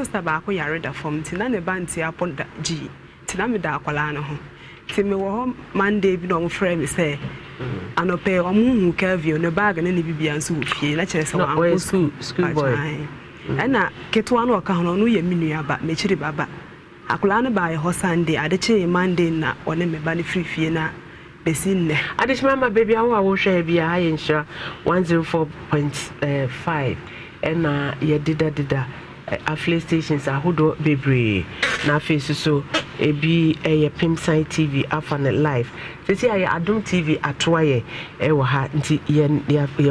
sister baako yare da fom ti na ne ba nti apon da ji ti na me da akwala no ho ti me wo ho Monday bi no mo frɛ me sɛ anɔpɛ ɔmuhu Kevin ne bag ne ne bibia nso wo fie na kyerɛ sɛ wo anko school boy ana keto ano ɔka ho no ye menua ba me kyiri baba akwala no ba ye ho Sunday ade kyɛ Monday na ɔne me ba ne free fie na besinne adishma ma baby awo awo hwɛ bia ayi nhira 104.5 ena ye dida affiliate stations ahodo bebre na face so ebi eye Pimsai TV afane live sisi aye Adom TV atoaye ewo ha nti ye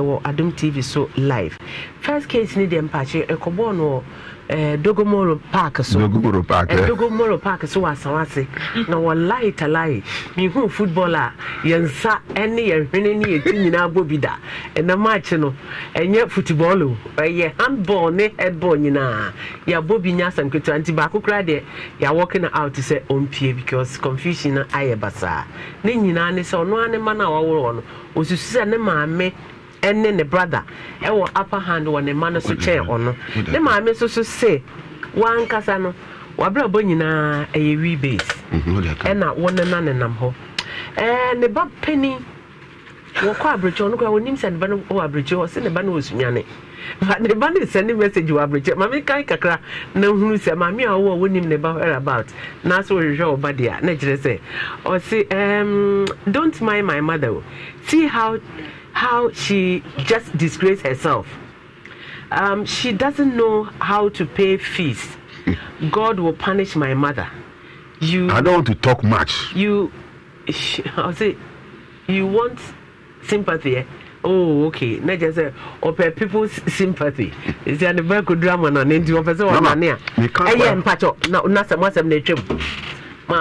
wo Adom TV so live first case ni dem pache ekobo no Dogomoro Park so Dogomoro Park so wasawase na wallahi talai mi hu footballer yensa ene yehwene ne yetini na bobida na match no enye football o ye handball ne headball nyina ya bobi nya sanketu anti ba kokra de ya walking out say ompie because confusion ayebasa ne nyina ne se ono ane ma na waworo no osusu ne maame and then the brother, I will upper hand on a man so chair or no. The mammy so say one Casano, Wabra Bonina a rebase, and not one and none and ho. And the bad penny will coabridge on our names and ban or bridge or send a ban was yanni. But the ban is sending message you are bridge. Mammy Kaikakra, no who said, Mammy, I will win him about her about. Now so you show body, naturally say, or say, don't mind my mother. See how she just disgraced herself. She doesn't know how to pay fees. God will punish my mother. I don't want to talk much. I'll say, you want sympathy? Eh? Oh, okay. Not just people's sympathy. Is there any very good drama? No,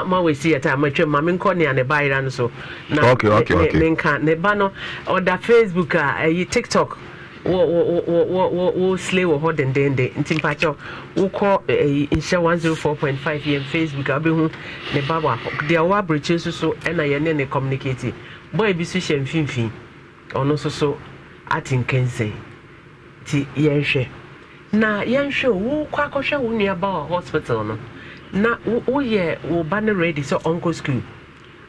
ma we see at time my mamin ko ne an buy ran so na okay nka ne ba no oda Facebook a TikTok wo slay wo ho den den den ntimpacho wo ko insha 104.5 yem Facebook abi hu ne ba wa dia wa breche so na ye ne communicate boy bi so hye mfimfin ono so atin kense ti yenhwe na yenhwe wo kwa kohwe wo nuaba hospital no na oh yeah, we ban ready so uncle school.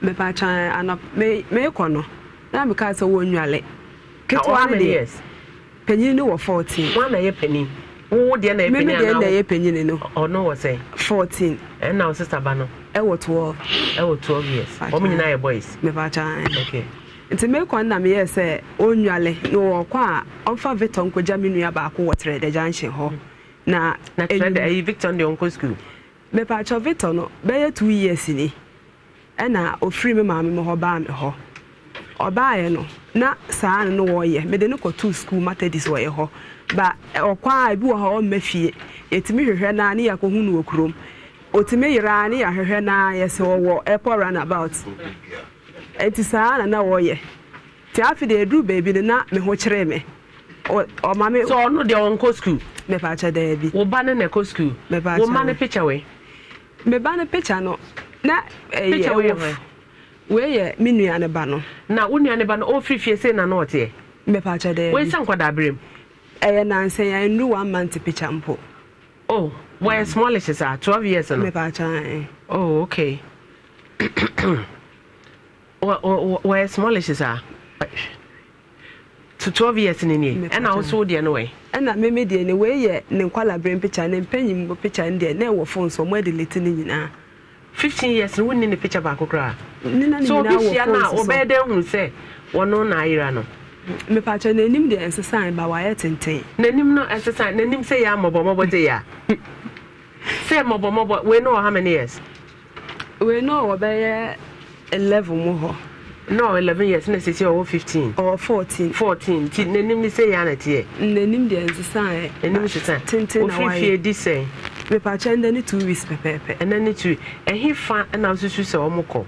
Me pa chan ana me kono. Na me ka so wonwale. Keto am years. Penny no 14. One na ye penny. Wo de na ye penny na. Me de na ye penny no. Oh no we say 14. And now sister ba no. E wo 12. E wo 12 years. O me nyina ye boys. Me pa chan. Okay. Nti me kon na me ye say onwale no kwa onfa veton ko jaminu ya ba ko wotre de janche ho. Na trend e Victor de uncle school. Me pa chovito no be 2 years ni na ofri me maami mo ho ba me ho obaye no na saa no wo ye me de no ko to school matadis wo ye ho ba okwa bi wo ho mafie etimi hwehwe na ne yakohu no okrom otime yira ne yahwehwe na ye se wo airport run about enti saa na wo ye ti afi de edu baby ni na me ho kire me o maami so no de onko school me pa cha da bi wo ba ne na ko school me pa cha wo ma ne picture we me ba ne picture no na picture we ye me nua ne ba no na wo nua ne ba no o frifie se na no te me pa cha da we san kwada brem ye na nse ya ndu 1 month picture mpo oh where smallish is at 12 years no me pa cha oh okay where smallish is at to 12 years in any and also the anyway and that me the anyway yeah ne kwala brain picture ne panyim go picture there na wo phone so mo delete ni nyina 15 years no ni picture ba kokra ni na ni na wo be den hu say wono na ira no me pa cha na nim the exercise ba wa ya tenten na nim no exercise na nim say ya mobo dey ya say mobo we know how many years we know we be 11 mo ho no 11 years na say or 15 or 14 ti nanim ni say ya na tie nanim de nsesan nanim na wa fie di say me pa chende ni 2 weeks pepepe and then it ehi fa na susu se omukọ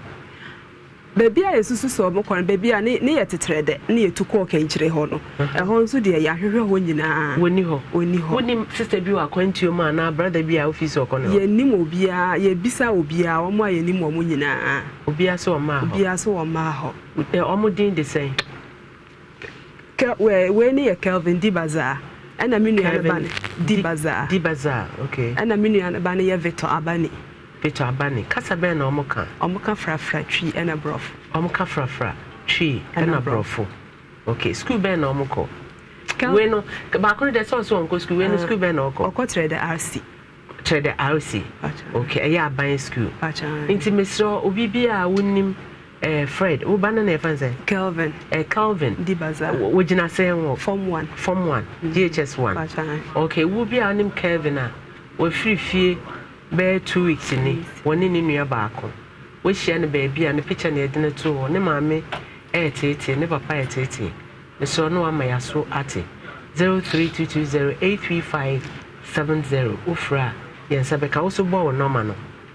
baby a yesusu se omukọ baby a ne yetetre de ne yetukọ kan kire ho no ehon so de ya hwehwe ho nyina woni ho woni sister bi wa kwantuo ma na brother bi a office okono ye nim obi a ye bisa obi a omo a ye nim omo nyina obi aso o ma ho omo din de say we ni ye Kelvin di bazaar and a minion di bazaar. Di bazaar, okay. And a minion abani yaveto abani. Veto abani. Casaben omoka. Omoka frafra tree and a broth. Omoka frafra tree and a broth. Okay, school ben omoko. When Bakuri, that's also on school. When school ben omoko. Oko trade RC. Trade RC. Okay, yeah, buying school. Intimacy, Ubibia, Unim. Fred, who banner name fancy? Calvin. Calvin. Dibaza. What did I say? Form 1. Form 1. DHS 1. Okay. Who be our name Calvin? We free bear 2 weeks in it. One in your back. We share the baby and the picture near dinner too. No mammy, 880, never pay 880. The son of my so at 0322083570. Ufra. Yes, I become also born normal.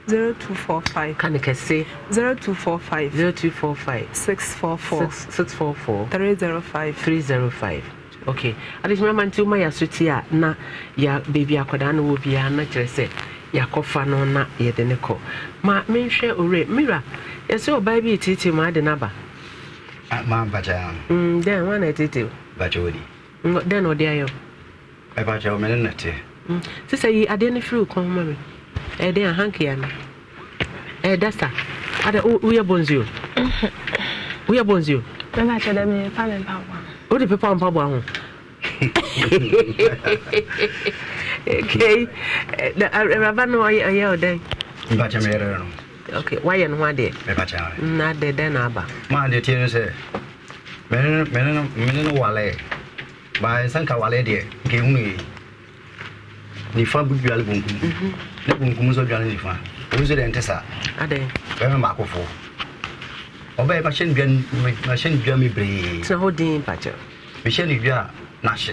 0245. Can you say 0245? 0245. 644. 644. 305. 305. Okay. I just remember until my asutia na ya baby akodano will be an actress. Ya kofano na yedeneko. Ma men share ore mira. Yes, so baby it is my denaba. Ma'am, but then one at it. But you would. Then or dear you. About your melanity. Sister, I didn't feel come, mommy. They are hanky and Dasta. We are bones you. We are bones you. Then I tell them, and Papa. What if Papa and Papa? Okay, Rabano, I yell then. But I made her. Okay, why and why day? Not the denaba. My dear, you say, Menon Wale by Sanka Wale, give me the fabric album. Muso Janifa, who's the Antessa? Ade, very Marco. Obey machine gun, machine gummy brain. So, how dear, Patcher? Michelle, you are Nash.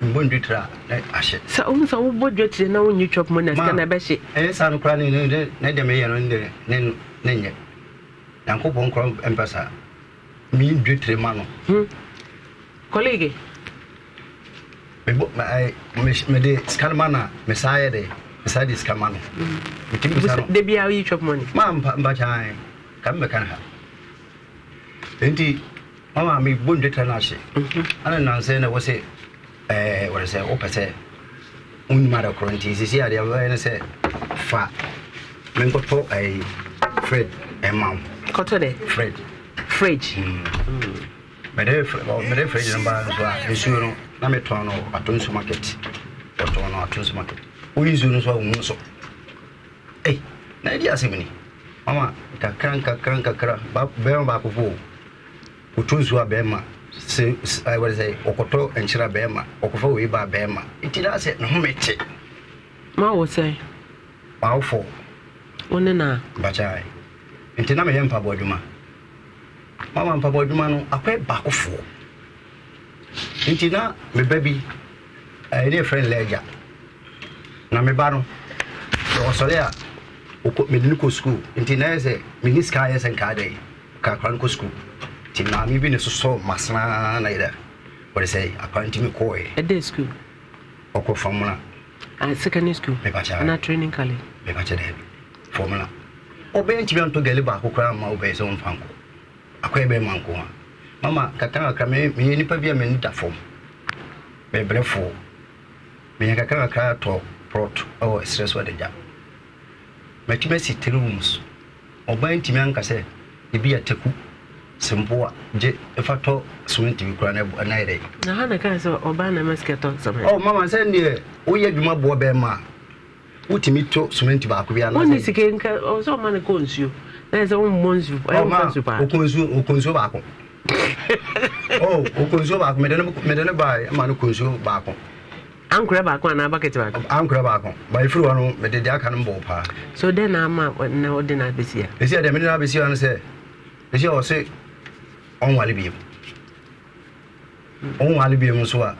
Bunditra, Ash. So, almost all board dreads, no new chop money, and I bet it. And it's uncrowning, not the mayor on the Nanya. Uncle Bonk Empressor. Mean dreadful man. Colleague, I miss Mede Scarmana, Messiah Day. Beside this, come on. They be our each of money. Ma'am, but I come back on her. Indeed, Mamma, me wounded her nashi. I don't know, saying I was a what is that? Opus, unmatter quarantines. Is here, they are say, Fa, Mengopo, a Fred, a mum. Cotton, Fred, Fridge. But every Fridge and Barnes, as you know, Nametono, at Tunsu Market, or Tono, at Tunsu Market. We use you so. Hey, now it is happening. Mama, kakran. Bema bakufu. Utunzwa bema. I will say okoto enchira bema. Okofo weba bema. It is not said no meche. Ma will say. Wow for. Onena. Bachai. Intina me yempa boduma. Mama mpa boduma no akwe bakufu. Intina me baby. I need a friend ledger. Na me baro osoria uko mediniko school intinaze miniska yes and kadai ka kranko school tinami bi ne so masna na ida what say apparently me koi at the school oko formula and secondary school na training college me bacha de formula obenchi bi onto gele ba kokra ma obe so mfanko akoy be manko mama kakana krame me nipa bi me nda form me brefo me kakana kra to prot or stress what the job. My teammate rooms. Or buying Timanka said, the beer teku, some boa, jet, a fatal swim to Ukraine and I day. The Hanakas or Obana Muscaton somewhere. Oh, Mamma, send you. We had my boy Bema. Utimito swim to Bakuya. One is again, or some man calls you. There's own Monsu, Okonsu Bako. Oh, Okonsu Bako, Medana by Manukunsu Bako. I'm grab back one, I'm bucket back. I'm grab back by through one, but the dark and bopa. So then I'm out and now dinner this year. Is there the minute I'll be see and say, is your say on Walibi? On Walibi, Monsieur,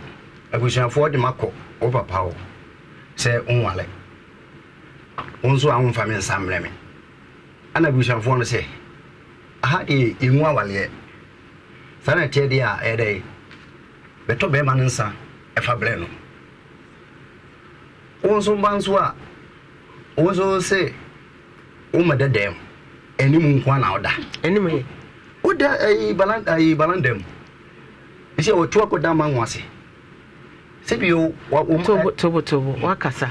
I wish I afford the Mako over power. Say on Wale. Also, I'm family Sam Lemming. And I wish I want to say, I had a in one Wale. Sanitary dear, a day. Better be man and son, a fableno. Also, Banswa also say, oh, madam, any moon one out. Anyway, what that I balan them? You see, what you are down, man, was it? Sebio, what to work as a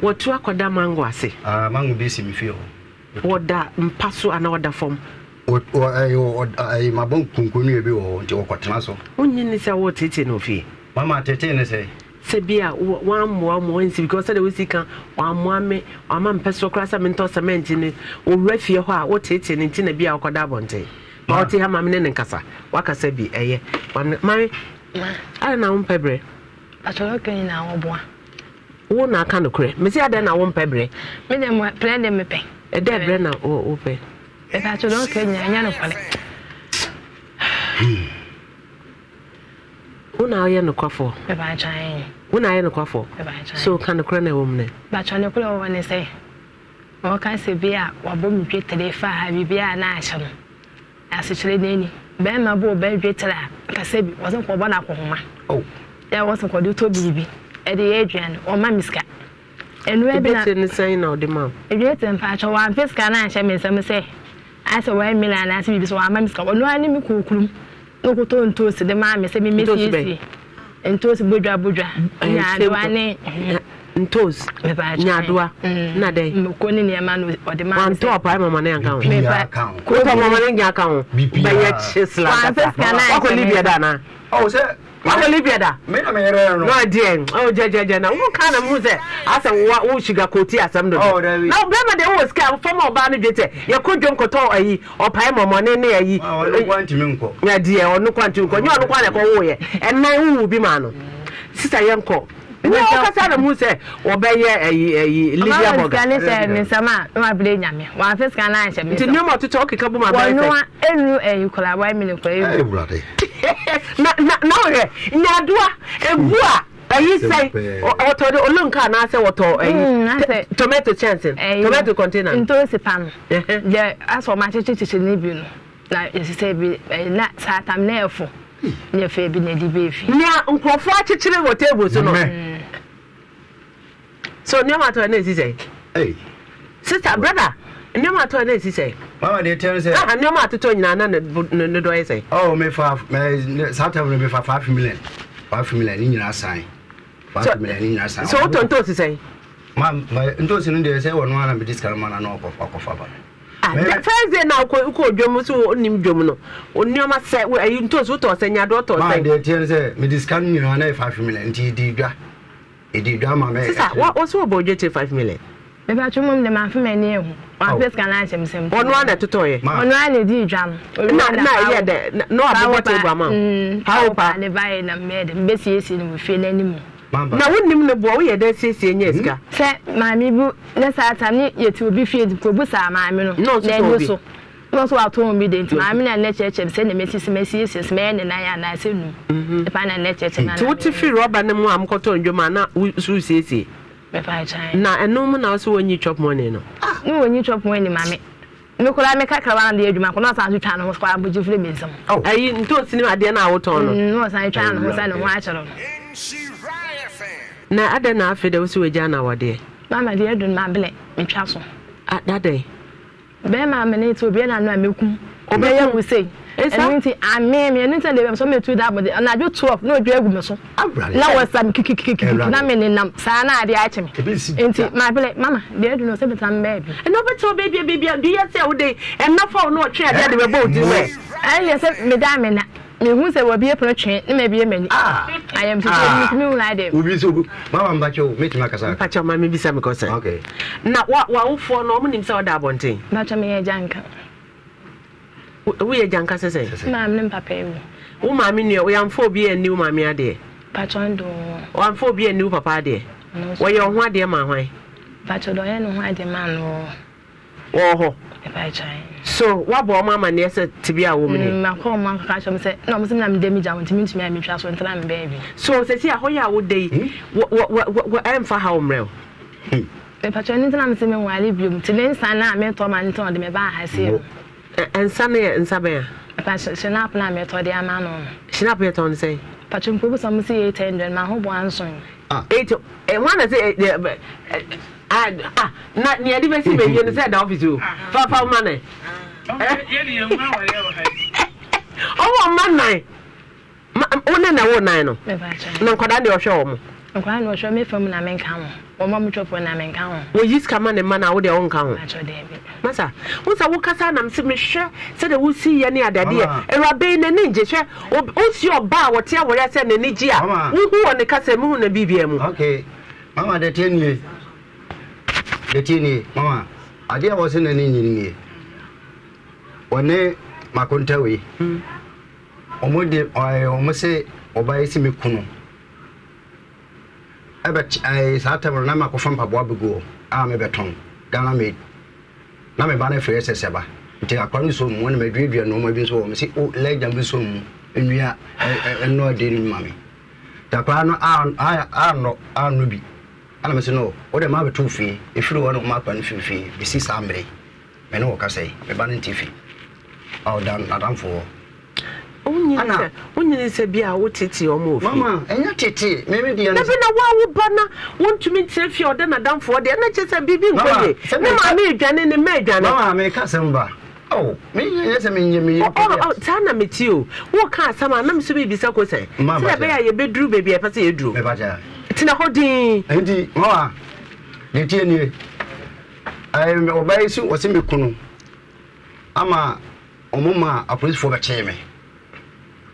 what to acquire mango? I say, among this in field. What that passo another form. I my bunk conclude to what transfer. Only is a what it's in of ye. Mamma, Tetan say. Sebia, one more once because the Wissican, one me, a man peso class, I mean, toss a mention, or refuse what it's in a beer or codabonte. But I am a men and cassa. What can say be a my I don't know. I told you now, boy. One I can't create. Missy, then I won't pay. Made them plan them a pay. A dead brenner or open. If I told you, I know. When I am a coffle, if I try. When I am a coffle, if I try. So can a crane woman. But I know when they say, what can say beer or boom today, fire be a national. As it's lady, Ben, my boy, Ben, better. I said, wasn't for one up on my. Oh. There was a to baby at the Adrian or Mamiska. And we're in the same or the mom. If you and patch or one fisk and I shall miss them say, I saw 1 million and I see this one, Mamiska, or no enemy cookroom. No go to and toast the mammy, semi miss and toast Budra Budra. And toast, if I Nadua, Nade, Mukoni, a man or the man to a prime money account. May I count? Quote a woman account. Be yet, she's like Olivia Dana. Oh, sir. Olivia, no idea. Oh, Jajana, who kind of moves it? I said, what would she got coated as some? No, Bremmer, they always come from our bandit. You could don't cotor or pay money near ye. I don't want to mingle, my dear, or no one to go. You are the one of all year, and my who will be man. Sister Yanko. No, I muse or by ye, Lydia Morgan, Sama, my blame me. One first can I say, no more to talk a couple of my no one, you call a 1 minute for everybody. No, Nadua, and Bua, I say, or to the Olunka, I say, what tomato chances, tomato container, and toast the pan. As for my teacher, she leave you. Like, you say, that's how I'm there for. Your baby, Neddy Beef. Yeah, Uncle Fatty, what tables, you know. So, no matter what is it? Hey, sister, brother. No matter what he say. Mama, they tell say. Ah, no matter to no do I say. Oh, me for me Saturday me for 5 million. 5 million in your sign. 5 million in your sign. So what on to say? Ma'am, unto say no say one man be this kind man no akofaba. Ah, first day now ko dwom so onim dwom no. Onioma say we unto so to say nyado to say. Mama, they tell say me this kind you na 5 million ti di dwa. E di dwa mama. Sister, what so budget 5 million? Me ba chumum de ma fameni one place can I say? One at Totoy. One did jam. No, I na no man also when you chop money no. No when you chop money, mammy. No could I make a crown the edge, my connors as you channel was quite a flimsome. Oh, I don't see my dear now out on. No, I channel was I don't watch alone. Now I don't know if there was a jan our dear. Mamma dear, don't my blame me chassel. At that day. Bear my minutes will be an annual milk. Obey you will say. It's something I may not live so much to that, but I do 12, no dragon. I'm right. Now, what's some kicking? I mean, Sana, the item. My black mamma, they do not time, baby. And over to baby, I do yes all day, and not for no chair that we both do. And yes, Madame, you who say will be a project, maybe a minute. Ah, I am new like Mamma, but you make my cousin, patch your mammy be some cousin. Okay. Now, what for no one himself that one thing? Not a mere janker. We are Janka says, Mamma, Papa. Oh, Mammy, we are 4 beer new Mammy a day. Patron, I'm 4 beer new Papa day. Why, you're one dear, my way. But you don't know why the man. Oh, if I try. So, what bore Mamma near to be a woman? My call, my catch, and said, no, I'm damaged. I want to meet me, I'm just one time, baby. So, says he, how you would day? What I am for home, real. The patron, I'm saying, why leave you? Today, Sana, I met Tom and told him about I see. And Sunday and Sabia. She not plan me to the man. She not yet on say. But you put some see 800, my whole one son. 8 1 is 8 not near the best you said office you. For money. Oh, man, one na one nine no. No nkoda de ohwe omo. Nkoda na ohwe me fam na menka ho. O ma mutwefo na menka ho. Wo yiska ma ne ma na wo de onka ho. Masa, wo kasa na mse me hwe se de wo si ye ne adade e. Ewrabe ne ne nje hwe. O si oba wo te a wo ya se ne ne gi a. Wo hu wo ne kasa mu na bibia mu. Okay. Mama de tenue. De tenue. Mama. Ade a wo se ne ne nyinye. One makontawe. Omode omose obaye simi kunu ebet ai satamro na makofa mpaboa bego a me beton Ghana made na me ba na frese seba nti akwani so mu na medwedwe no ma bi so o se o legend bi so mu enua eno de ni mami ta kwa no a no bi ana me se no o de ma beto fi efiri wo no ma kwani fi bi si samre me no ka sei me ba na ntifi o dan adam for Only said, be out titty or move. Mamma, and your titty, maybe the other. Never know why would Banner want to meet self your dinner down for the NHS and BB. I made Jan in the Megan. I make us over. Oh, maybe yes, I mean, you mean, oh, Tana meet you. What can't some of them be so good? Mamma, I be drew baby, I pass you drew. Tina Hoddy, indeed, Mamma, the tea. I am obeying you or Simicunu. Ama, Omoma, a police for the chairman.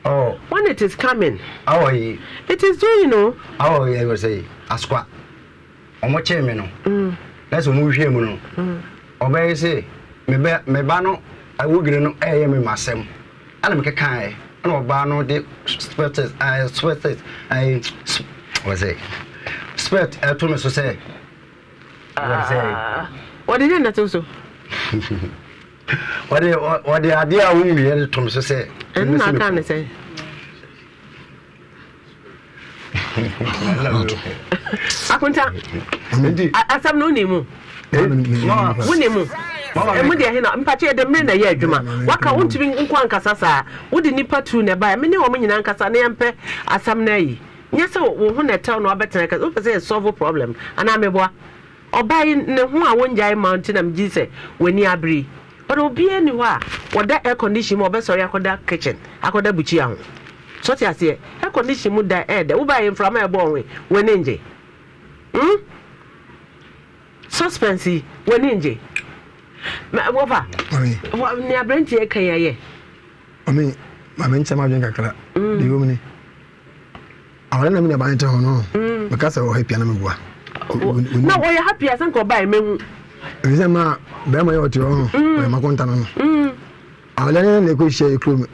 Oh, when it is coming, oh, it is doing, you know. Oh, I will say, ask what? On what chairman? That's a move here, Mono. Obey, say, Mebano, I will get no AM in myself. I don't make a kind. No, Bano, the sweaters, I sweat it. I was a sweat, I told me to say. What did you not also? What the idea won't be able to say. And I can say, I can't have no name. And when they are not impatient, the men are yet. What can want to be in Quancasasa? Would the nipper to nearby? Many women in Casanempe are some nay. Yes, so one at town or better, I can solve a problem. And I'm a boy or buying no one giant mountain and Jesus when you are bree. But will be anywhere. What that air condition or best sorry, I could that kitchen. I could that butchian. So I say, air condition would that air, the Uber in from my boy when injury. Hm? Suspense when injury. Over. What near Brenty a cayer? I mean, my main time I drink a crack. The woman. I want them in a bind to honor because I will help you. No, we are happy as Uncle by me. Visema bema yote wao ma kontana no awalene na ekwishia ekrum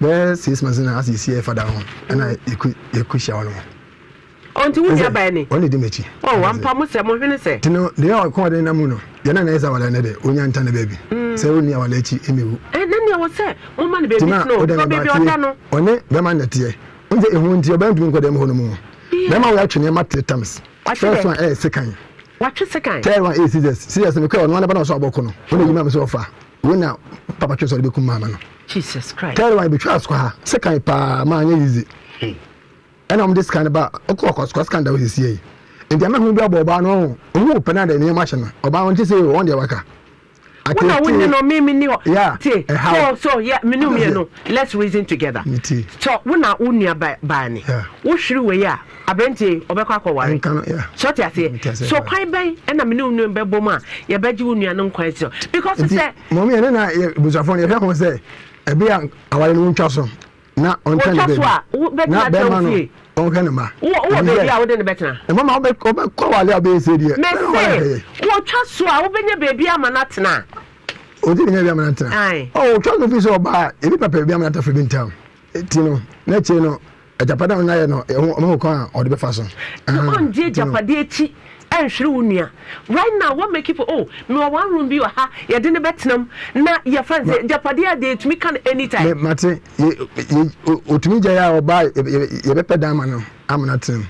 be 6 months na asisi e fada ho na ekwishia wao onti wudia ba ni oni de mechi o wan pa mo se mo hwene se tino de ya ko de na mu no ya na isa wala na de onya ntana baby se oni wala echi emewu e na ni wo se mo ma ne baby no baby ota no oni bema na tie onje ehu ntie ba ntumi ko de mo ho no mu bema wo ya twene ma tetams first one e second. What is second? Tell one is this. Serious, we call one about us about Cono. When you remember so far, we now Papa chose to become Mamma. Jesus Christ. Tell one be trust for her. Second, pa, man, easy. And I'm this kind about a caucus, cross kind of his yea. And the man who be about no, who penada near Machina, about to say on the worker. I can't know me, yeah, so yeah, Minumino. Let's reason together. So when I own your barney, what should we are? A benty or Bacaway. So I say, so quite by and a minimum beboma, your bedroom, your non question. Because I said, Mommy and I was a phone, I say, a beer, our own chassel. Not on Tanaka, not Belmano, on Ganema. What baby out in the better? And Mamma Coa Bays, what Chassua, open your baby Amanatana. Oh, didn't have Amanatana. Oh, Charles of his or bar, if Papa Biamata for Bintown. Tino, Netino, a Japan Nano, a Moka or the Fason. One dear Japadici and Shrunia. Right now, what make people oh, no one room be ha, you didn't bet them. Now your friends, Japadia did to me can anytime. Mate, Utmija or buy a better diamond. I'm not him.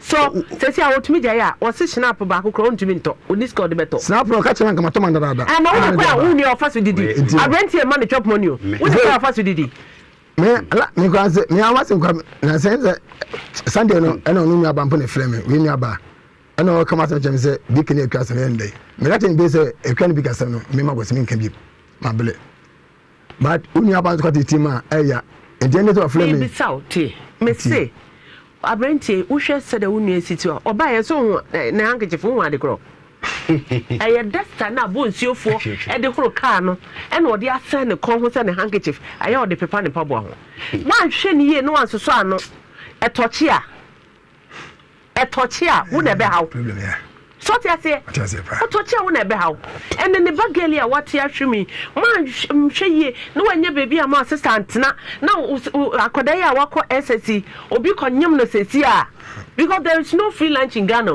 So, says I ought to meet ya or six snap back crown to Minto, when this called the better. Snap or catch and come to Mandara. And I wonder where only our first did it. I rent your money chop money. What's our first did it? Me, me, I was in Sunday, and I don't know about the flame, we nearby. I know come out of James, Dick near Castle and Day. Me Latin base a can be Cassano, Mima was minking you, my bullet. But when you about what the team, A janitor flame is out, tea. Missy, I brent ye, Usher said a woman situa, or buy a song, an handkerchief from Wadigrow. I had that stand up wounds you for at the Crocano, and what they are sending a conference and a handkerchief. I ordered the Pepani Pabon. One shin ye no one Susano, a tortilla would never help. So I say, a tortilla would never help. And then the bagalia, what you have to me, one she no one your baby a master Santana. Now, Akodaya Wako SSC, or because there is no free lunch in Ghana.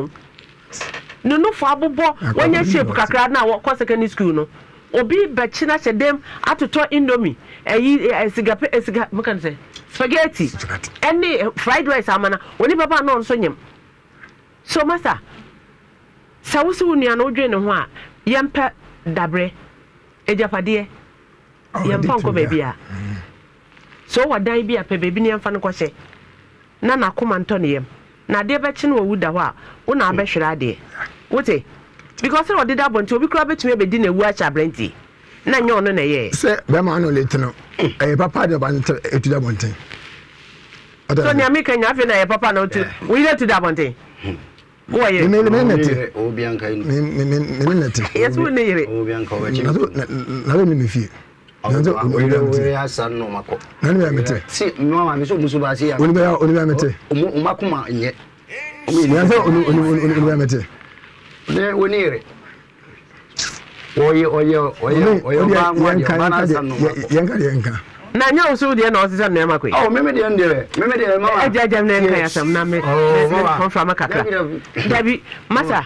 No for Abubo when you shape Kakrana or Cossacan is Kuno. Or be Bachina said them at to talk Indomie, a cigar, spaghetti, and fried rice, Amana, whenever non sonium. So, Master Sausunia no Genoa, Yampa Dabre, a Japadia, Yampanco babya. So what die be a pebinian fanquase? Nana come Antonium. Na de bachin wo wudawa wo na abehwira de wote because no dida bonti obi kura betumi be di na wu acha brenti na nya ono na ye se be ma no letino e papa de ban etida bonti so nya mi kan nya fe na ye papa na otu we let to da bonti wo ye me obi an kai me neti yes wo ne yire obi an ko wachi na le me fie nzo we asan no makọ na ni me te si no ma me so musu ba si ya oni be me te o makoma nye ni aso oni be me te ne wonire oye ba nwa na asan no yenka na nya osu de na osisa na makọ o meme de ma wa ajajam na nka ya sam na me konfa makaka dabi masa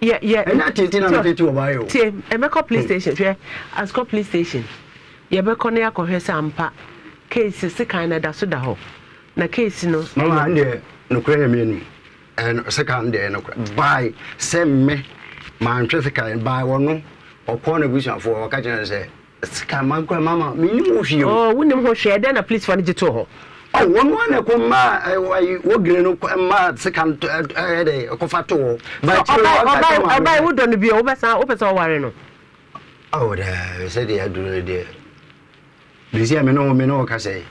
yeah and that tin na tete o ba yo tie e make up police station hwe as cop police station ye be kone akohwe sampa case se kan na da so da ho na case no mama ande no kure me ni and second day no by send me man twe se kan by wono opon na vision for waka jena se scam man kure mama me ni mo hwe oh wonim ho hwe da na police for ni jito ho oh one kuma wo gire no ma second day kofato but obai wo don bi o besa ware no oh there said he had do there bisi me no ka say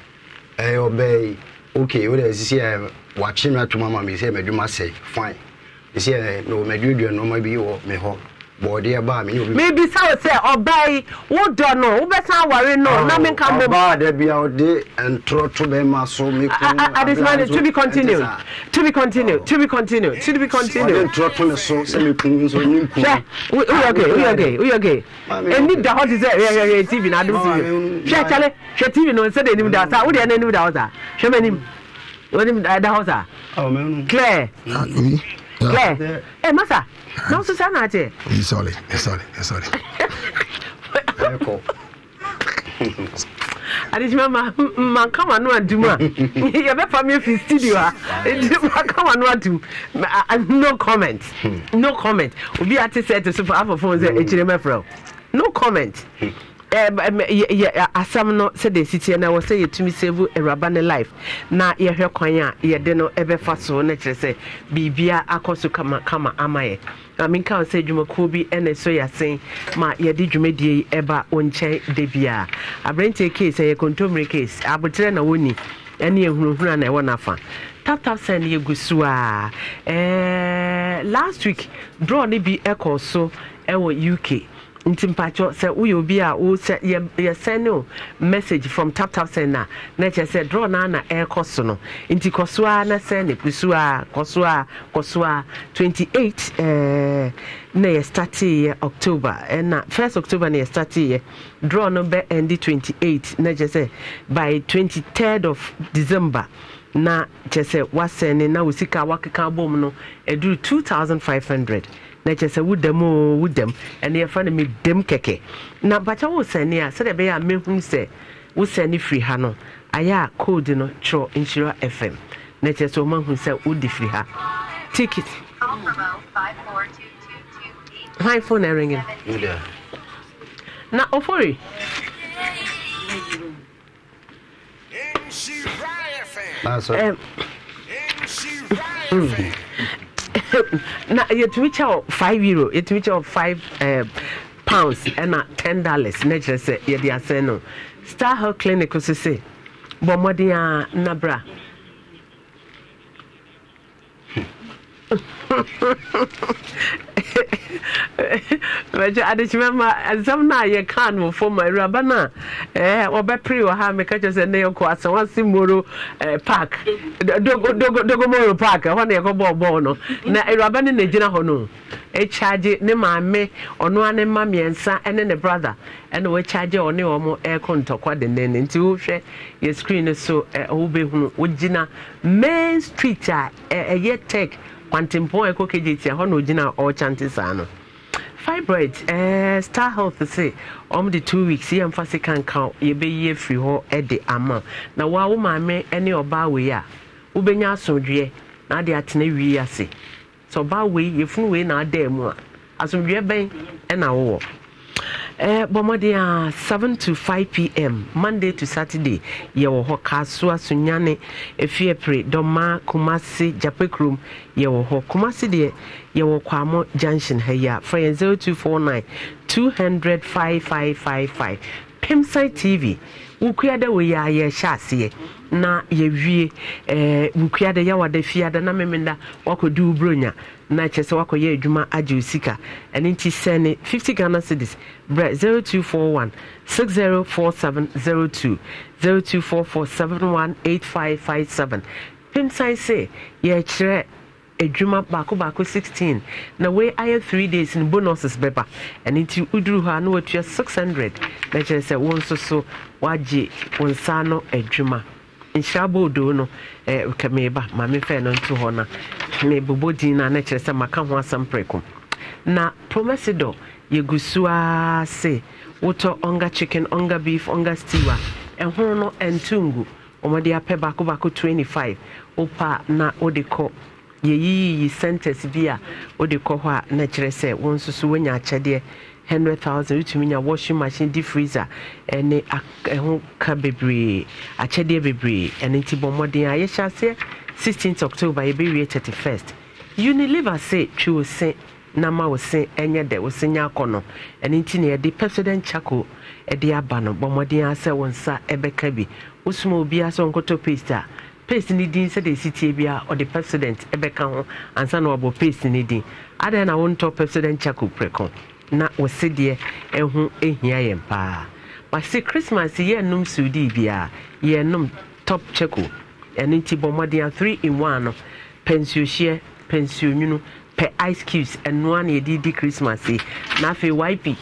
eh obey okay we dey see watching at mama me say meduma say fine bisi no medudu no ma bi wo me ho body about me maybe so say obey wo don no wo besa ware no na me kan ba there be out there and throw to be ma so me to be continued throw to so say me kun so ni kun we okay and need the hot is there TV na do TV she chale she TV no say dey nim da sa wo dey na nim da sa she me nim wo nim da house ah oh me clear Claire, hey, Massa, no, Susanna, sorry. I just remember, man, come on, no, do more. You have family in studio. Come on, no, do. No comment. We are to set to super half of phones. No comment. Yeah, asam no said the city and I was saying to me save a rabbana life. Now you hear Konya, you don't ever fast so nature say Bibia Akosu Kama Amae. I mean, can't say Jumakobi and a soya saying, my ye did you made ever on chain de bia. I bring a case, a contemporary case. I would train a winnie and you run a one of fun. Tap send you gusua. Last week, draw be echo so our UK. Ntimpacho said we will be a who said yes send no message from tap sender. Nature said draw nana air cosono. Inti kosua na send it kosua 28 na starty October and 1st October na starty draw number ND 28 nature say by 23rd of December. Na chese wasene na usika wakika bom no edu 2500 na chese wudem and your friend me dem keke na bacha wo sene a se de be ya mehun se wo sene free ha no aya code no tro insure fm na chese o manhu se wo di free ha ticket my phone ringing na ofori now it reach out €5, it reach out £5 and $10. Nature say, yeah, they are saying no. Star Health Clinic, say, Bomodia Nabra. I just remember some now you can't for my rabana. Or by pre or how me catches a nail quartz and one simuru park. Dogomoro park, one a gobo bono. Na a rabban in a jina hono. A charge, ne mammy, or no one mammy and son and then a brother. And we charge or no more air contour quad and then into your screen so be would Jina Main Street a yet take. Quantimpo eko kejiti ya hono ujina o chanti sano. Fibroid, Star Health say, the 2 weeks, ye mfasi kan kao, ye be ye free ho edi ama. Na wa umame ene oba we ya, ube nya asundye, na adi atine we ya si. So ba we, ye fun we na ade mwa. Asundye ben, ena uwo. Bomodia 7 to 5 p.m. Monday to Saturday. Ye wo ho Kasua Sunyane Efiepre Doma Kumasi Japek Room. Ye wo ho Kumasi de ye wo Kwamo Junction Heya. Friend 0249 200 5555. Pimsai TV. Ukiada we are ye shasi na ye vie ukiada yawa de fiada na memenda wako du bronya na chese wako ye juma aji usika and inti sene 50 Ghana cedis bre 0241 604702 0244718557 Pimsai say ye chre Juma Baku 16. Now we I 3 days in bonuses paper, and into Udruha no what you 600. Let's just say one so waji one sano a juma. In Shabo dono a cameba, mammy fan on to honor. May Bobodina, naturally, some macam some precum. Now, promesido, you gusua say, water, onga chicken, onga beef, onga stewa, and hono and tungu, or dear Pebaku 25, opa na odeko. Ye sentence via Odekoha, naturally said, once so when your chadier 100,000, which mean your washing machine, deep freezer, and a home cabby, a chadier brie, and in Tibomodi, I shall say 16th October, a baby 31st. Unilever say, she will say, Nama was saying, and yet there was senior corner, and in Tinia, the president Chaco, a dear banner, Bomodia, sir, one sir, Ebbe Cabby, Usmo Bias on Coto Pista. Pace in the din said the CTBA or the president Ebeka and San Wabo Pace in the din. Other I won't talk President Chaku Precon. Na was said here and who ain't here pa. But see Christmas ye num Sudibia, ye num top Chaku, and in Tibomadia 3 in 1 pencil share, pencil, you know, per ice cubes and 1 year DD Christmas. Nafe wipey.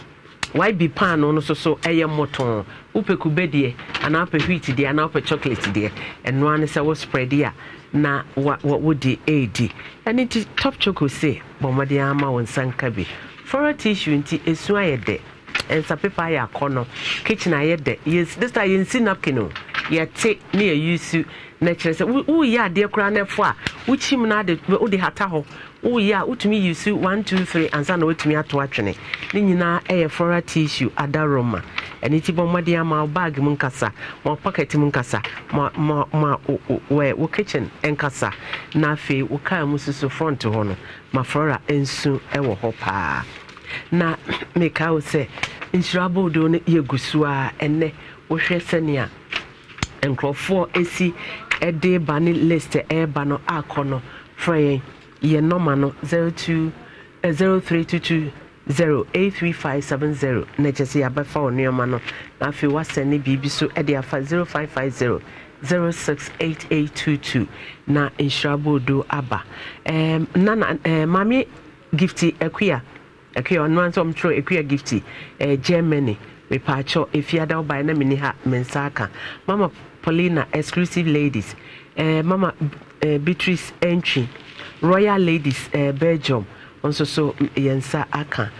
Why be pan on so air moton? Upe kubedie, and up a wheat dear, and up a chocolate dear, and one is our spread here. Now, what would the AD? And it is top choco say, Bomadiama and Sankabi. For a tissue in tea is swayed there, and sapipaya corner, kitchen I had there. Yes, this I in Sinapino. Yet take near you, naturally. Oh, yeah, dear Craner Foy, which him nodded, oh, the Hataho. Oh yeah, what me you see 1 2 3 and son what me at watching it. Nina air for a tissue at the Roma. And it's bombardia my bag munkasa, my pocket munkasa, my kitchen and casa. Nafe Uka Musu front to honor. My flora and soon ever hopper. Na make out say in trouble don yegusua and ne washenia and crop 4 AC a day banny list air banner a corner fraying. Ye number no 02 0322 083 570. Nechesi abafa onyoma no. Na fi waseni bibi so e dey afa 0550 068822. Na inshrabo do aba. Nana mami gifty ekuya. Ekuya onwan so mtro ekuya gifty. Germany we pacho efiada oba na mini ha mensaka. Mama Paulina exclusive ladies. Mama Beatrice Entry. Royal ladies, Belgium, also so Yensa Aka,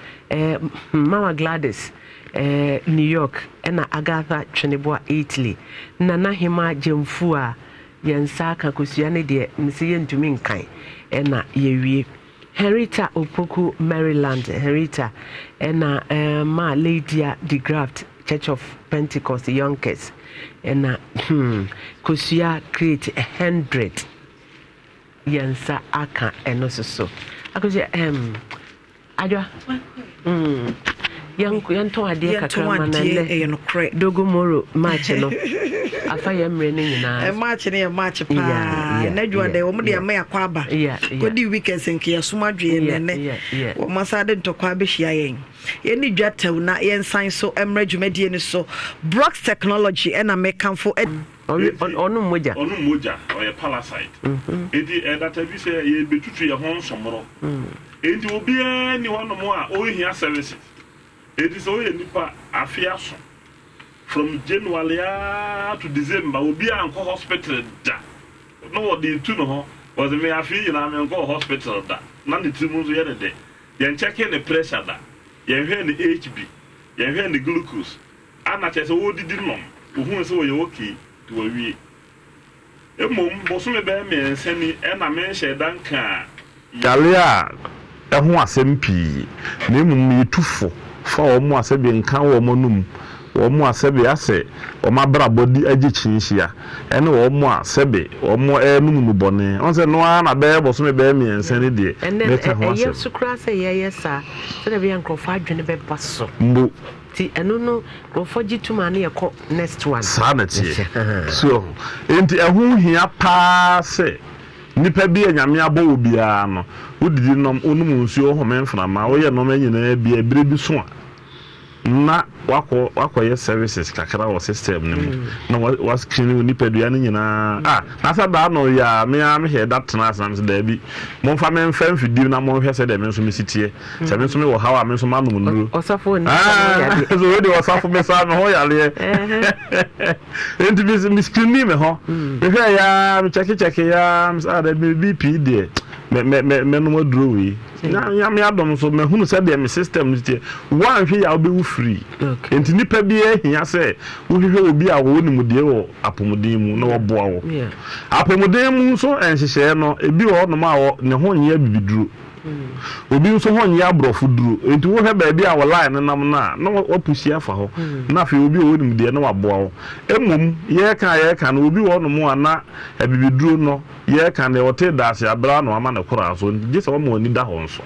Mama Gladys, New York, and Agatha Cheneboa, Italy, Nana Hima Jemfua, Yensa Aka Kusiane de Missien Duminkai, and Yewi, Henrietta Opoku, Maryland, Henrietta, and Ma Lydia de Graft, Church of Pentecost, Yonkers, and Kusia create 100. Yensa Aka and also so. I could say, I do. yanto adeɛ kakra ma nne e no kre dogomoro match no afa ya mre ne nyina e match ne match pa na dwuade wo mu de ama yakwa ba ko di weekends nke ya somadwe nne wo masade ntokwa be hia yen yeni dwataw na yen san so emre dwumadie ne so Brox Technology and mekanfo onu moja or a parasite edi that we say e betutu ye ho somro edi obi ni hono mo a o hia service edi so ye nipa afia so from January to December obi an ko hospital da no the two no ho was me afia na me ko hospital da na the two mo so ye de ye check the pressure da ye hwe the hb ye hwe the glucose ana che so wo didi no uhun so ye okay to we e mo bosume be me seni e na me hye dan ka dalia e ho asem pii na emum ye tufo fa wo mu asebe nka wo mo num wo mu asebe ase o mabra body age chinchia ene wo mu asebe wo mu enum mu bone on se no ana be bosume be me seni de meta ho asem sukra se ye yesa se na bi anko fa adwene be baso mbo and no, go for you to money a next one. Sanity. So, ain't a who here pass Nipper be a yamia bobiano. Would you know, Monsieur Homen from my way? No man be a baby soon. Not Wako services, Kakara or system. No, what's cleaning Nipper Diana? Ah, that's a bad no, ya, me am here that transams, Debbie. Monfaman friend, if you do not more, has said, I mean, so Missy, seven to me or how I mean, so Manu or Saffron. Ah, as already was off of Miss Hoya. And to be Miss Cleaning, huh? Here I am, Chucky, arms are the BP, dear. Men were drewy. Yammy Adom, so men who said their system is here. One fee I'll be free. And to nipper be here, say, will be our wooden mudio, Apomodemu, no bow. Apomodemu, so and she said, no, it be all no more, no one year be drew. We be so one yabro food drew, and to her baby our line and amna, no opusia for her. Nothing will be wooden, dear, no bow. Emum, ye can, will be all no more, and not a be drew, no. Yeah, can they or tell that a brown or a man of course? Just almost need that also.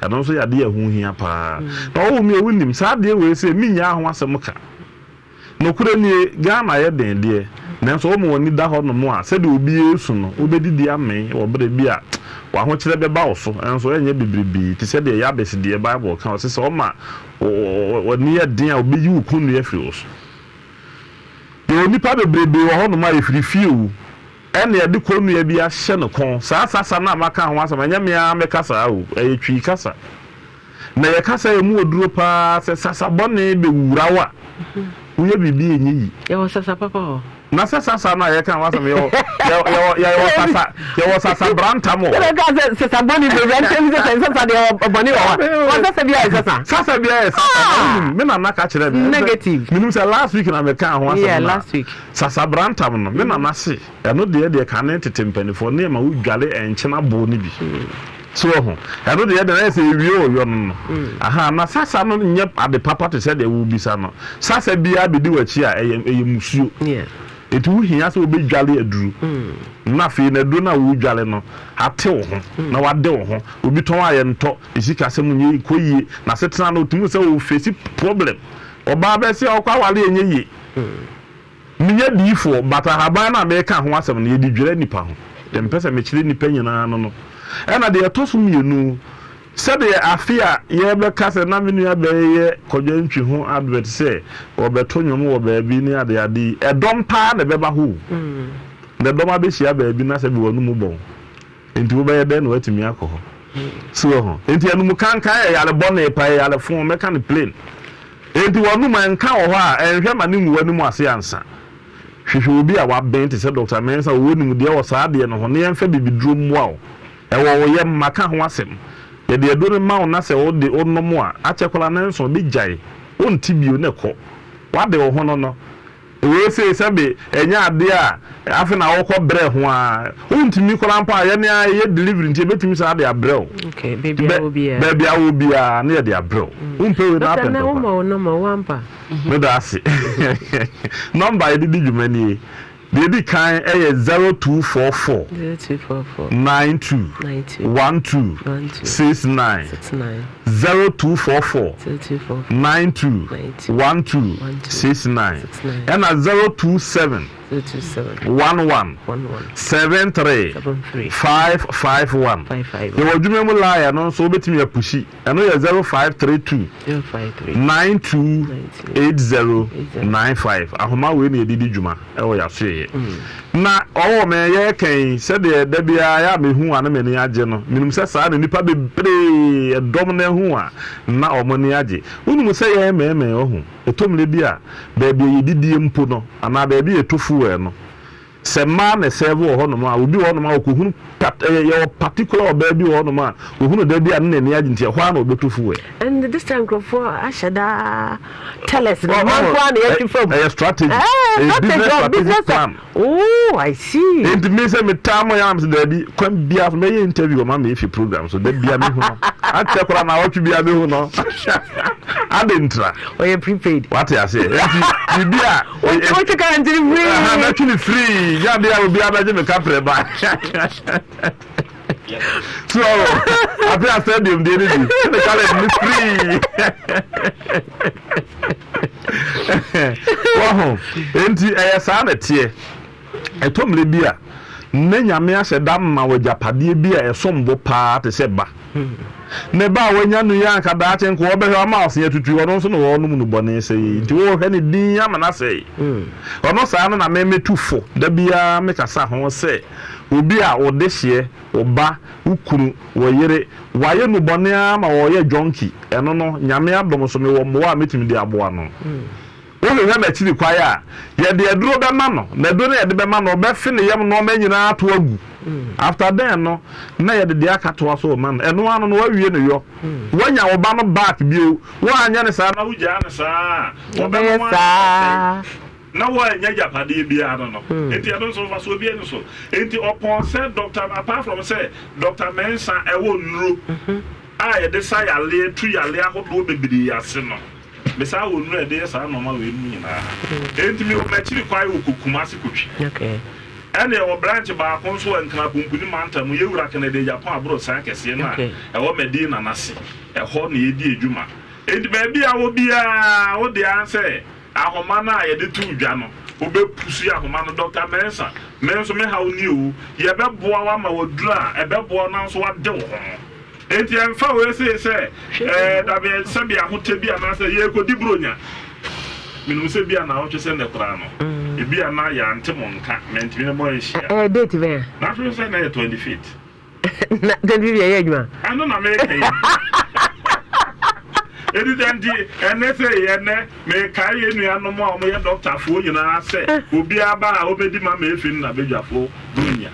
I don't say a dear who here, pa. Oh, me win him, sad dear, we say me ya once a mocker. No couldn't ye gam I had then, dear. Now, so almost need that no more. Said it will be soon, obey dear me or be at. Why won't you let the bouse? And so any be to say the yabbis, dear Bible, causes all my or near dear be you couldn't refuse. The only probably be on my refuse. Any ade konu ya bi a hye no kon sa na maka ho asama nya mia me kasa o e twi kasa na ye kasa ye mu oduro pa se sasa bone be wurawa wo ye bibi enyi ye wo sasa papa ho na sasa na ye kan wasama yo yo sasa branta mo ye ga sasa bone be renting sasa sasa de bone wa sasa bia sasa me na maka kire negative minimum say last week na me kan ho asama last week sasa branta mo me na mase no de kan entertainment for na ma wo dwale enchena bo ni bi so ho no de na say wi o yo no aha na sasa no nyep ade papa to say de wo bi sa no sasa bia be di wachi a eye musuo it wo hia so be dwale aduru na fe na aduru na wo dwale no ate wo ho na wade wo ho obi ton aye nto isika se munye koyie na setena no otimu se wo face problem oba be se okwa wale enye ye minya diifo bata haban na be ka ho asem na ye di dwere nipa ho dem pese me kire nipa nyina no ena de etoso mienu said the afia ye be kase na menu abeye kodwantwi ho advert say obeto nyom wo ba bi ni ade edom pa na beba ho na dom abehia ba bi na se bi wonu mu bon enti wo be den watimi akoho so ho enti anu mu kanka ya le bonne pa ya le fon me kan plane enti wonu man kan wo ha enhwe mane mu wanu mu ase ansa hwehwe obi a wa ben te say Dr. Mensa wonu mu de wo saa de no ho ne enfa bibidru mu a wo ye maka ho asem ye de do ma na se o de onomo a achekola na nso bi jai on tibio ne ko wa de ho no no we se se be enya ade a afi na wo ko bre ho a on timi kola mpa ye ne ye delivery nti betimi sa de abrel okay baby a wo bia na ye de abrel on pe we na pe na wo no ma wampa me da ase number ye di djumani Baby kind a 0244 92 12 69 0244 92 12 69 and a 027 11 73 551. You will do me lie and also bet me a pushy. I know you're 0532 92 80 95. Ahoma we ni edidi juma. Oh yeah, see. Na oh me ye ken said there be ya me hu an me ni age no. Minim se sa na nipa bebre edom na hu a na omo ni age. Unum se ye meme ohu. Etom le bia ba bi yedidi mpo no. Ana ba bi etofu we no. Se ma me serve o hono ma obi hono ma okohunu your particular baby hono ma ohunu da bia na ni age ntia ho ana obotofu we. And this time Crawford Ashada tell us the man kwa na yetufo. A strategy. A business plan. Oh, I see. It means me time I am there be kwam bia for me interview ma me fi program so da bia me hono. Atekora na watu bia me hono. Adentra. Oye prepaid. What I say? Bia. O take guarantee free. I'm actually free. Yeah, they will be able to make up for it. So, after I said them, they didn't. They call it me free. Wow, empty air sanity. I told me beer. Nenya me ase damma wo japade bia esombo pa te seba ne ba wo nya nuya ka da aten ko obehwa ma ose tutu wo nso no wo no mu no bone sei nti wo hwe ne din amana sei ono saa no na me metufo da bia me kasa ho se obi a wo de hye oba ukuru wo yere wa ye no bone ama wo ye jonki eno no nya me abom so me wo mo a metimi de aboa no we have a chili choir. Yet they drew the man, the donor at the man or Bethany, no man in our to a after then, no, nay the diaca to us, old man, and one on where you know. When your Obama back, you, one Yanisa, no Janisa, Obama. Now, why Yapadi be, I don't know. If the others of us will be so. Ain't the upon said, Doctor, apart from say, Doctor Mensa, I won't rule. I desire a lay tree, a lay out, would be a sinner. Besa wonu na dey sa normal we ni na. Entimi o na chiri kwai okukumase kotwi. Okay. Ene o branch ba akonso en kana pumpuni mantam ye wura kana dey Japan abro san kese na. Ewo Medina nase. Eho na yedi edwuma. Enti ba bia wo bia wo dey anse ahoma na ye de tu dwa no. Obe pusu ahoma no Dr. Mensa. Menso me how new ye be boa wa ma wodura ebe boa na nso wa de wo. It is unfair, say, that we send a hotel be an answer. You could be Brunia. Minus be an hour to send a crano. It be a Maya and Timon meant to be a boy. I did where? Not to send a 20 feet. Then we are Edmund. I don't know. It is empty, and they say, and may carry any animal, may a doctor fool, you know, I say, will be about obey the mammy in a bigger fool, Brunia.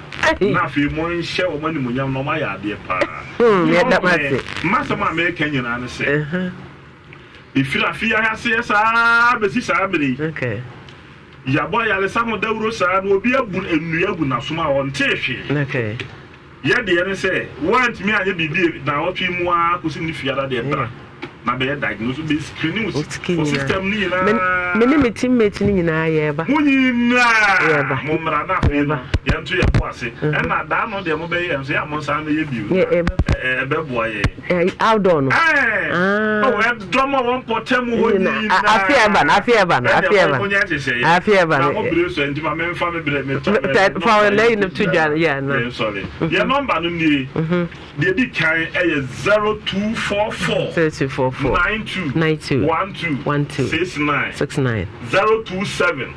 Nothing more in shell when you know my idea, Pa. Master, my make Kenyan answer. If you are fear, I say, I believe. Okay. Your boy Alessandro de Rosa will be a good and real good Nasuma on Tishi. Okay. Yet the other say, want me and you be now, if you want to see if you are there. My bad diagnosis will be screening for system. Many teammates in our year, but when you know, and I down on the mobile and say, I must have a boy. Outdoor, I drama one for 10 women. I fear. 92 12 69 027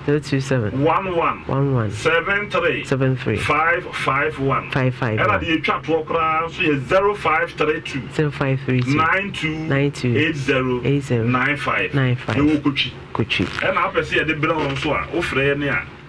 11 73 551 55. And at the chat program, so is 0532 0532 92 80 95 95. You kuchi. And I see the bill on so ofre ne a.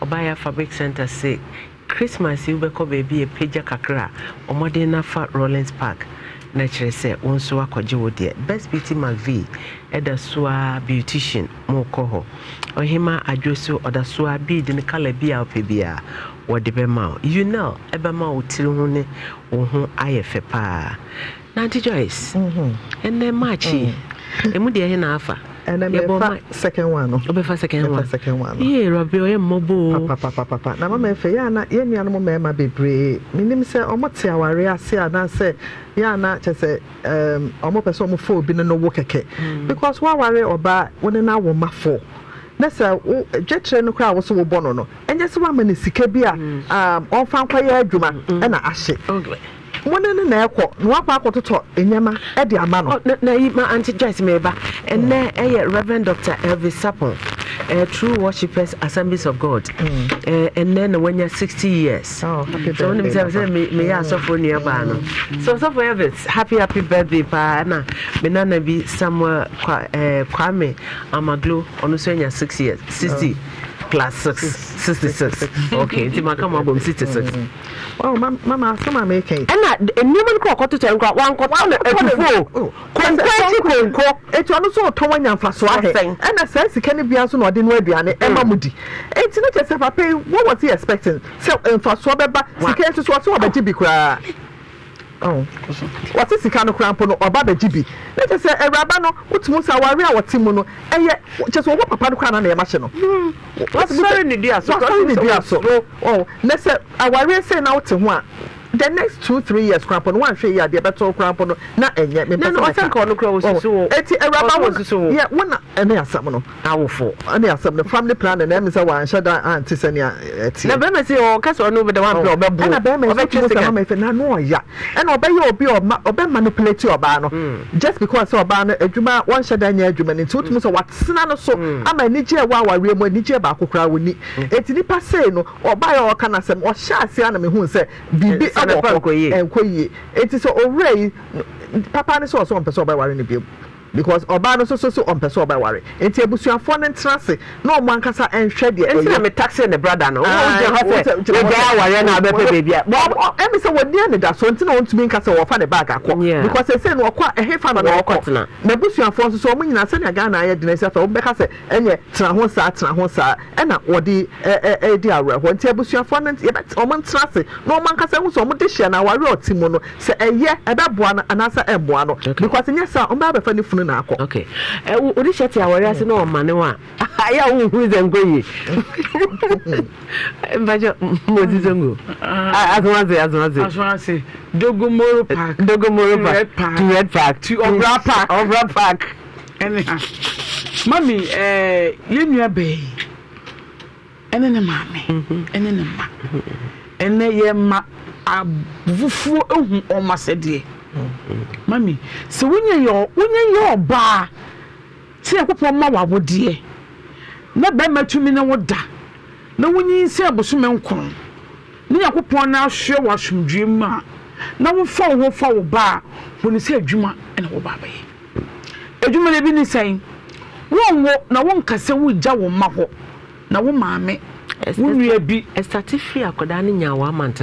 Obaya Fabric Center say Christmas you beko baby a peja kakra or modena fat Rollins Park. Naturally say one so dear best beauty McVie Eda Swa beautician more coho or hima adjoso or the swa bead in the colour be our pibia or the bema. You know, Ebama Tilmone or whom IFPA. Nanti Joyce, and then Machi, and Mudia Henafa. And then the second one, second one. Yeah, Rabbi Mobo, Papa. Now, my Fiana, Yemian, Mamma be brave. Minim say, or what say, our rear say, and I say, Yana, just say, Omopasomophobia, been no walker cake. Because one worry or bad, when an hour muffle. Nessa, jet train no crowd was so bonono, and just one minute, Sikabia, all found quiet, Juma, and I ask it. One and an airport, no park to talk in Yama, Eddie Amano, Naima, Auntie Jess Meba, and there a Reverend Dr. Elvis Sapon, a true worshippers, Assemblies of God, and then when you're 60 years. Oh, happy birthday. May I suffer near Bano? So, Elvis, happy birthday, Pana, Benana be somewhere Kwame, Amaglo, on the senior 60 class 66. Okay, Tima come up with 66. Oh, Mama, come and make it. And that a new cock to tell one cock on it's also Towan and Flasway. And I says, can it be as soon or didn't be an Emma Moody? It's not as if I pay what was he expecting? So, and Flaswabba, he can't just what's over Jibby cry. Oh, what is the kind of cramp or Baba Jibby? Let us say a Rabano, what's most our real or Timono, and yet just what Papa can on the national. What's very dear, so let's say our real say now to one. The next 2-3 years, cramp on 1 3 year, the better cramp on not and yet. No, I think on close. So, it's a Rabano, so yeah, one and they are someone. Our four, and they are some from the plan and them is our and shut down Antisania. Never say all cast on over the one or Bamma, and obey your be or be manipulate your banner. Just because our banner, a Juma, one shut down your German in 2 months or what's none of so. I'm a Niger while I real Niger Baku crowd with me. It's the Passeno or by our canasem or Shasianami who said, be. It is already Papa is also on person by worrying the because Obano so on person by worry. It's a bush phone and trust. No one can say and shed the enemy taxi and the brother. No, baby. Well, every so what the that's something I want to make us all find a bag. Because they say, no, quite a half an hour. The bush and phone so many and send a gun. I had myself on Becca and yet Trahosa and or the dear one table phone and yet on one trust. No one can say who's on the share now. I wrote Timono say a year about one and answer and one because in yes, I'm not funny. Okay. Odisha ti awori ase no mane wa. Aya wo hu zen goyi. Mbajo mo dizongo. Azuanze. Dogomoro Park. To Red Park. To Obra Park. Ene. Mami ye nua be. Ene ne mami. Ene ne ma. Ene ye ma abufuo ehu o masede. Mami, so when you're bar, say a couple more would dear. Not bad, my 2 minute would da. No one in Sabu Summon Con. Near coupon now, sure was from Juma. No one fall bar when you say Juma and Obabe. A Juma had been saying, one walk, no one can say we jaw maho. No, mammy, as we be a statistic, I could any hour month.